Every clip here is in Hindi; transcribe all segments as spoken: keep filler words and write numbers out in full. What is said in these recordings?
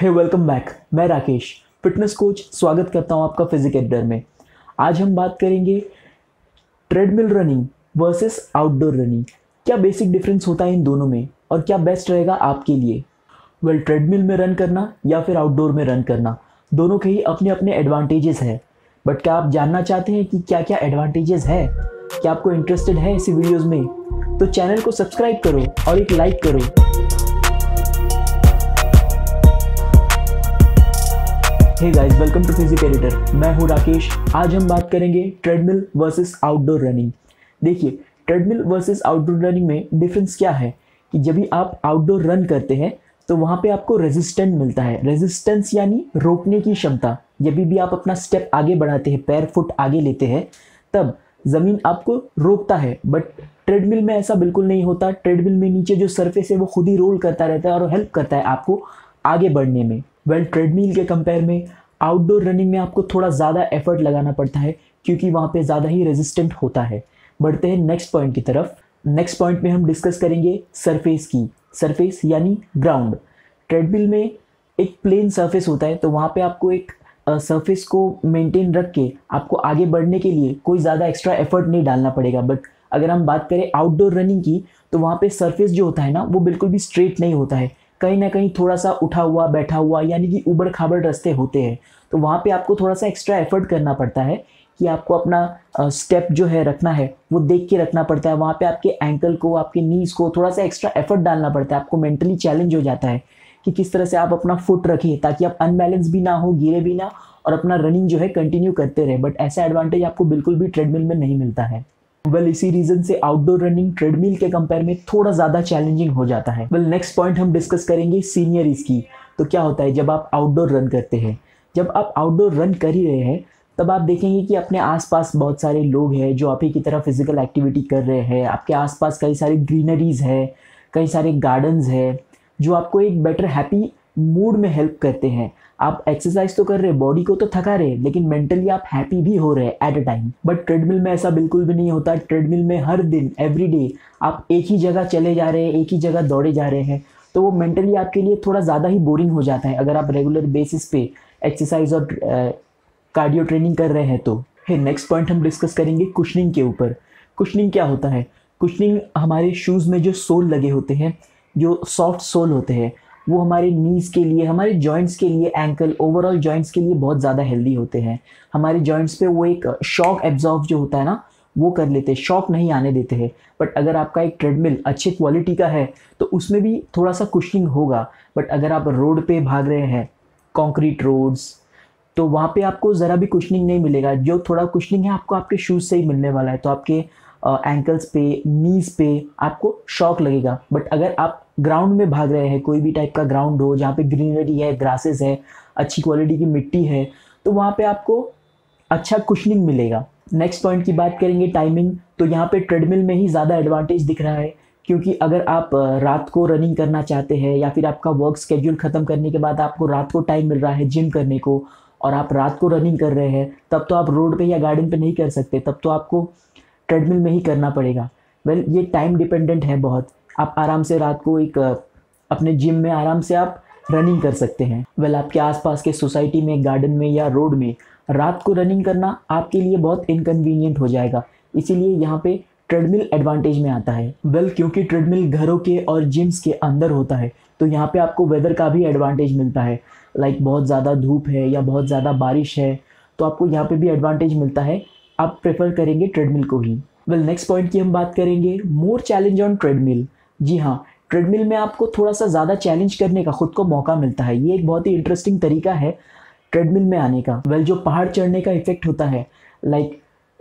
हे वेलकम बैक, मैं राकेश फिटनेस कोच स्वागत करता हूं आपका फिजिक एडिटर में। आज हम बात करेंगे treadmill running versus outdoor running. क्या बेसिक डिफरेंस होता है इन दोनों में और क्या बेस्ट रहेगा आपके लिए? वेल ट्रेडमिल में रन करना या फिर आउटडोर में रन करना, दोनों के ही अपने अपने एडवांटेजेस हैं। बट क्या आप जानना चाहते हैं कि क्या क्या एडवांटेजेस है? क्या आपको इंटरेस्टेड है इसी वीडियोज़ में? तो चैनल को सब्सक्राइब करो और एक लाइक करो। Hey guys, welcome to physique editor, मैं हूं राकेश। आज हम बात करेंगे ट्रेडमिल वर्सेस आउटडोर रनिंग। देखिए, ट्रेडमिल वर्सेस आउटडोर रनिंग में डिफरेंस क्या है कि जब भी आप आउटडोर रन करते हैं तो वहां पे आपको रेजिस्टेंस मिलता है। रेजिस्टेंस यानी रोकने की क्षमता। जब भी आप अपना स्टेप आगे बढ़ाते हैं, पैर फुट आगे लेते हैं, तब ज़मीन आपको रोकता है। बट ट्रेडमिल में ऐसा बिल्कुल नहीं होता। ट्रेडमिल में नीचे जो सरफेस है वो खुद ही रोल करता रहता है और हेल्प करता है आपको आगे बढ़ने में। वेल ट्रेडमिल के कंपेयर में आउटडोर रनिंग में आपको थोड़ा ज़्यादा एफर्ट लगाना पड़ता है क्योंकि वहाँ पे ज़्यादा ही रेजिस्टेंट होता है। बढ़ते हैं नेक्स्ट पॉइंट की तरफ। नेक्स्ट पॉइंट में हम डिस्कस करेंगे सरफेस की। सरफेस यानी ग्राउंड। ट्रेडमिल में एक प्लेन सरफेस होता है तो वहाँ पे आपको एक सरफेस को मेंटेन रख के आपको आगे बढ़ने के लिए कोई ज़्यादा एक्स्ट्रा एफर्ट नहीं डालना पड़ेगा। बट अगर हम बात करें आउटडोर रनिंग की तो वहाँ पर सरफेस जो होता है ना वो बिल्कुल भी स्ट्रेट नहीं होता है, कहीं ना कहीं थोड़ा सा उठा हुआ बैठा हुआ यानी कि उबड़ खाबड़ रास्ते होते हैं। तो वहाँ पे आपको थोड़ा सा एक्स्ट्रा एफर्ट करना पड़ता है कि आपको अपना स्टेप जो है रखना है वो देख के रखना पड़ता है। वहाँ पे आपके एंकल को, आपके नीज़ को थोड़ा सा एक्स्ट्रा एफर्ट डालना पड़ता है। आपको मेंटली चैलेंज हो जाता है कि किस तरह से आप अपना फुट रखें ताकि आप अनबैलेंस भी ना हो, गिरे भी ना और अपना रनिंग जो है कंटिन्यू करते रहे। बट ऐसा एडवांटेज आपको बिल्कुल भी ट्रेडमिल में नहीं मिलता है। वेल well, इसी रीजन से आउटडोर रनिंग ट्रेडमिल के कंपेयर में थोड़ा ज़्यादा चैलेंजिंग हो जाता है। वेल नेक्स्ट पॉइंट हम डिस्कस करेंगे सीनियरीज की। तो क्या होता है जब आप आउटडोर रन करते हैं, जब आप आउटडोर रन कर ही रहे हैं तब आप देखेंगे कि अपने आसपास बहुत सारे लोग हैं जो आप ही की तरह फिजिकल एक्टिविटी कर रहे हैं। आपके आसपास कई सारी ग्रीनरीज है, कई सारे गार्डन्स है जो आपको एक बेटर हैप्पी मूड में हेल्प करते हैं। आप एक्सरसाइज तो कर रहे हैं, बॉडी को तो थका रहे हैं, लेकिन मेंटली आप हैप्पी भी हो रहे हैं at a time. But treadmill में ऐसा बिल्कुल भी नहीं होता। ट्रेडमिल में हर दिन एवरी डे आप एक ही जगह चले जा रहे हैं, एक ही जगह दौड़े जा रहे हैं, तो वो मेंटली आपके लिए थोड़ा ज़्यादा ही बोरिंग हो जाता है अगर आप रेगुलर बेसिस पे एक्सरसाइज और कार्डियो ट्रेनिंग कर रहे हैं। तो नेक्स्ट पॉइंट हम डिस्कस करेंगे कुशनिंग के ऊपर। कुशनिंग क्या होता है? कुशनिंग हमारे शूज़ में जो सोल लगे होते हैं, जो सॉफ्ट सोल होते हैं, वो हमारे नीज़ के लिए, हमारे जॉइंट्स के लिए, एंकल ओवरऑल जॉइंट्स के लिए बहुत ज़्यादा हेल्दी होते हैं। हमारे जॉइंट्स पे वो एक शॉक एब्जॉर्व जो होता है ना वो कर लेते हैं, शॉक नहीं आने देते हैं। बट अगर आपका एक ट्रेडमिल अच्छे क्वालिटी का है तो उसमें भी थोड़ा सा कुशनिंग होगा। बट अगर आप रोड पे भाग रहे हैं, कॉन्क्रीट रोड्स, तो वहाँ पर आपको ज़रा भी कुशनिंग नहीं मिलेगा। जो थोड़ा कुशनिंग है आपको आपके शूज़ से ही मिलने वाला है, तो आपके एंकल्स पे, नीज़ पे आपको शॉक लगेगा। बट अगर आप ग्राउंड में भाग रहे हैं, कोई भी टाइप का ग्राउंड हो जहाँ पे ग्रीनरी है, ग्रासेस है, अच्छी क्वालिटी की मिट्टी है, तो वहाँ पे आपको अच्छा कुशनिंग मिलेगा। नेक्स्ट पॉइंट की बात करेंगे टाइमिंग। तो यहाँ पे ट्रेडमिल में ही ज़्यादा एडवांटेज दिख रहा है क्योंकि अगर आप रात को रनिंग करना चाहते हैं या फिर आपका वर्क स्केड्यूल ख़त्म करने के बाद आपको रात को टाइम मिल रहा है जिम करने को और आप रात को रनिंग कर रहे हैं, तब तो आप रोड पर या गार्डन पर नहीं कर सकते, तब तो आपको ट्रेडमिल में ही करना पड़ेगा। वेल well, ये टाइम डिपेंडेंट है बहुत। आप आराम से रात को एक अपने जिम में आराम से आप रनिंग कर सकते हैं। वेल well, आपके आसपास के सोसाइटी में, गार्डन में या रोड में रात को रनिंग करना आपके लिए बहुत इनकन्वीनियंट हो जाएगा, इसीलिए यहाँ पे ट्रेडमिल एडवांटेज में आता है। वेल well, क्योंकि ट्रेडमिल घरों के और जिम्स के अंदर होता है तो यहाँ पर आपको वेदर का भी एडवांटेज मिलता है। लाइक like, बहुत ज़्यादा धूप है या बहुत ज़्यादा बारिश है तो आपको यहाँ पर भी एडवांटेज मिलता है। आप प्रेफर करेंगे ट्रेडमिल को ही। वेल नेक्स्ट पॉइंट की हम बात करेंगे मोर चैलेंज ऑन ट्रेडमिल। जी हाँ, ट्रेडमिल में आपको थोड़ा सा ज़्यादा चैलेंज करने का खुद को मौका मिलता है। ये एक बहुत ही इंटरेस्टिंग तरीका है ट्रेडमिल में आने का। वेल well, जो पहाड़ चढ़ने का इफेक्ट होता है, लाइक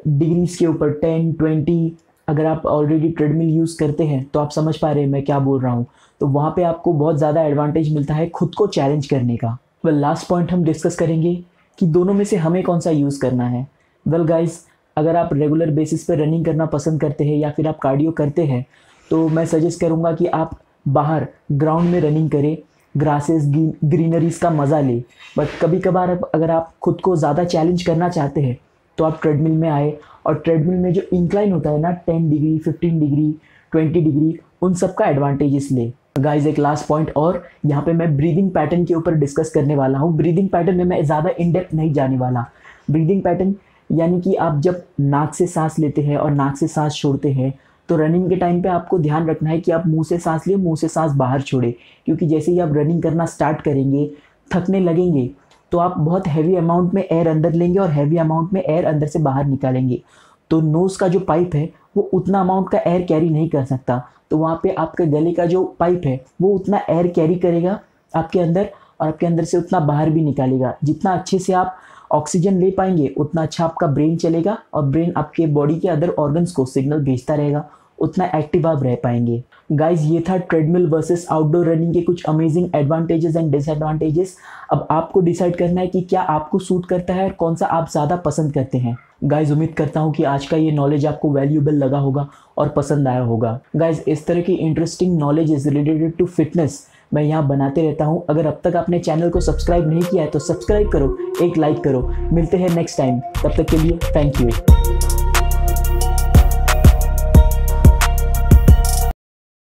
डिग्रीज़ के ऊपर टेन ट्वेंटी, अगर आप ऑलरेडी ट्रेडमिल यूज़ करते हैं तो आप समझ पा रहे हैं मैं क्या बोल रहा हूँ। तो वहाँ पर आपको बहुत ज़्यादा एडवांटेज मिलता है खुद को चैलेंज करने का। वेल लास्ट पॉइंट हम डिस्कस करेंगे कि दोनों में से हमें कौन सा यूज़ करना है। वेल well गाइस, अगर आप रेगुलर बेसिस पे रनिंग करना पसंद करते हैं या फिर आप कार्डियो करते हैं तो मैं सजेस्ट करूंगा कि आप बाहर ग्राउंड में रनिंग करें, ग्रासेस, ग्रीनरीज का मज़ा लें। बट कभी कभार अगर आप खुद को ज़्यादा चैलेंज करना चाहते हैं तो आप ट्रेडमिल में आए। और ट्रेडमिल में जो इंक्लाइन होता है ना, ten degree, fifteen degree, twenty degree, उन सब का एडवांटेजेस लें। गाइज एक लास्ट पॉइंट और यहाँ पे मैं ब्रीदिंग पैटर्न के ऊपर डिस्कस करने वाला हूँ। ब्रीदिंग पैटर्न में मैं ज़्यादा इन डेप्थ नहीं जाने वाला। ब्रीदिंग पैटर्न यानी कि आप जब नाक से सांस लेते हैं और नाक से सांस छोड़ते हैं, तो रनिंग के टाइम पे आपको ध्यान रखना है कि आप मुंह से सांस लिए, मुंह से सांस बाहर छोड़े, क्योंकि जैसे ही आप रनिंग करना स्टार्ट करेंगे, थकने लगेंगे, तो आप बहुत हैवी अमाउंट में एयर अंदर लेंगे और हैवी अमाउंट में एयर अंदर से बाहर निकालेंगे। तो नोज़ का जो पाइप है वो उतना अमाउंट का एयर कैरी नहीं कर सकता, तो वहाँ पे आपके गले का जो पाइप है वो उतना एयर कैरी करेगा आपके अंदर, और आपके अंदर से उतना बाहर भी निकालेगा। जितना अच्छे से आप ऑक्सीजन ले पाएंगे उतना अच्छा आपका ब्रेन चलेगा, और ब्रेन आपके बॉडी के अदर ऑर्गन्स को सिग्नल भेजता रहेगा, उतना एक्टिव आप रह पाएंगे। गाइज ये था ट्रेडमिल वर्सेस आउटडोर रनिंग के कुछ अमेजिंग एडवांटेजेस एंड डिसएडवांटेजेस। अब आपको डिसाइड करना है कि क्या आपको सूट करता है और कौन सा आप ज़्यादा पसंद करते हैं। गाइज उम्मीद करता हूँ कि आज का ये नॉलेज आपको वैल्यूएबल लगा होगा और पसंद आया होगा। गाइज इस तरह की interesting knowledge related to fitness मैं यहाँ बनाते रहता हूँ। अगर अब तक आपने चैनल को सब्सक्राइब नहीं किया है तो सब्सक्राइब करो, एक लाइक करो। मिलते हैं नेक्स्ट टाइम, तब तक के लिए थैंक यू।